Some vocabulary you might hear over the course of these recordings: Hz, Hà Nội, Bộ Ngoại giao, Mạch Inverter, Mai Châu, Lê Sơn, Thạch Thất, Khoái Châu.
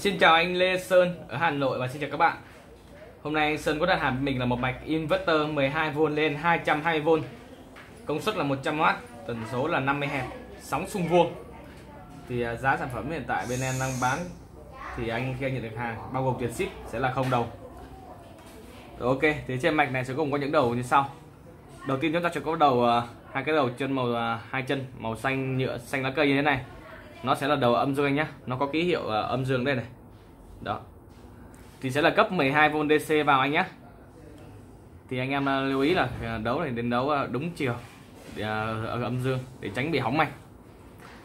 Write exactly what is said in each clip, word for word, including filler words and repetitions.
Xin chào anh Lê Sơn ở Hà Nội và xin chào các bạn. Hôm nay anh Sơn có đặt hàng mình là một mạch inverter mười hai vôn lên hai trăm hai mươi vôn. Công suất là một trăm oát, tần số là năm mươi héc, sóng xung vuông. Thì giá sản phẩm hiện tại bên em đang bán thì anh khi anh nhận được hàng bao gồm tiền ship sẽ là không đồng. Rồi, ok, thì trên mạch này sẽ gồm có những đầu như sau. Đầu tiên chúng ta sẽ có đầu hai cái đầu chân màu hai chân màu xanh nhựa xanh lá cây như thế này. Nó sẽ là đầu âm dương anh nhé, nó có ký hiệu âm dương đây này. Đó. Thì sẽ là cấp mười hai vôn đê xê vào anh nhé. Thì anh em lưu ý là đấu này đến đấu đúng chiều ở âm dương để tránh bị hỏng mạch.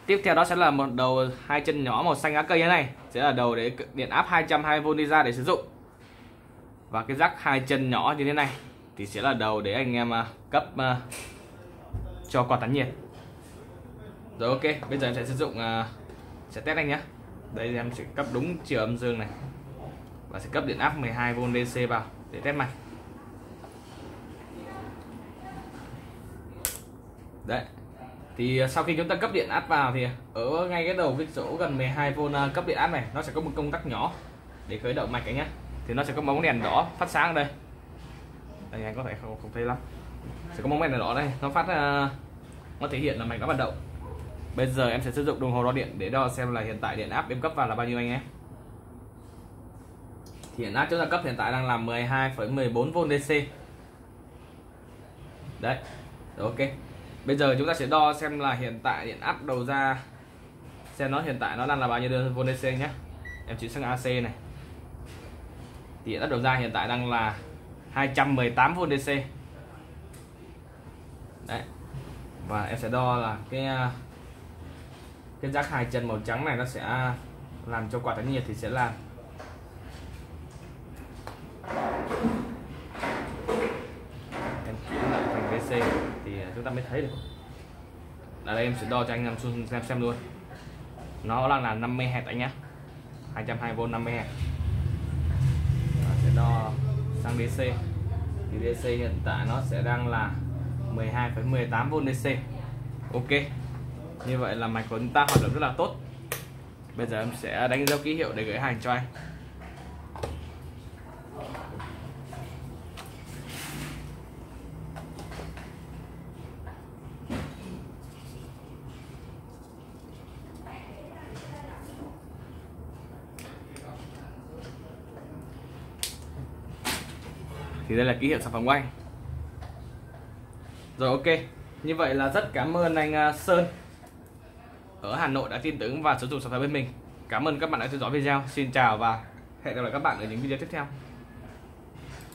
Tiếp theo đó sẽ là một đầu hai chân nhỏ màu xanh lá cây như thế này, sẽ là đầu để điện áp hai trăm hai mươi vôn đi ra để sử dụng. Và cái rắc hai chân nhỏ như thế này thì sẽ là đầu để anh em cấp cho quạt tán nhiệt. Rồi, ok, bây giờ em sẽ sử dụng uh, sẽ test anh nhé. Đây em sẽ cấp đúng chiều âm dương này và sẽ cấp điện áp mười hai vôn đê xê vào để test mạch. Đấy. Thì uh, sau khi chúng ta cấp điện áp vào thì ở ngay cái đầu cái chỗ gần mười hai vôn uh, cấp điện áp này, nó sẽ có một công tắc nhỏ để khởi động mạch anh nhé. Thì nó sẽ có bóng đèn đỏ phát sáng ở đây. Đây anh có thể không, không thấy lắm. Sẽ có bóng đèn đỏ đây, nó phát uh, nó thể hiện là mạch đã hoạt động. Bây giờ em sẽ sử dụng đồng hồ đo điện để đo xem là hiện tại điện áp em cấp vào là bao nhiêu anh em. Thì điện áp chúng ta cấp hiện tại đang là mười hai phẩy mười bốn vôn đê xê. Đấy. Rồi, ok. Bây giờ chúng ta sẽ đo xem là hiện tại điện áp đầu ra xem nó hiện tại nó đang là bao nhiêu vôn đê xê nhé. Em chuyển sang a xê này. Thì điện áp đầu ra hiện tại đang là hai trăm mười tám vôn đê xê. Đấy. Và em sẽ đo là cái cái rác hai chân màu trắng này nó sẽ làm cho quạt tán nhiệt thì sẽ làm em chuyển lại thành đê xê thì chúng ta mới thấy được. Ở đây em sẽ đo cho anh em xem xem luôn, nó đang là năm mươi héc anh nhé, hai trăm hai mươi vôn năm mươi héc. Sẽ đo sang đê xê thì đê xê hiện tại nó sẽ đang là mười hai phẩy mười tám vôn đê xê. Ok, như vậy là mạch của chúng ta hoạt động rất là tốt. Bây giờ em sẽ đánh dấu ký hiệu để gửi hàng cho anh. Thì đây là ký hiệu sản phẩm của anh. Rồi, ok, như vậy là rất cảm ơn anh Sơn ở Hà Nội đã tin tưởng và sử dụng sản phẩm bên mình. Cảm ơn các bạn đã theo dõi video. Xin chào và hẹn gặp lại các bạn ở những video tiếp theo.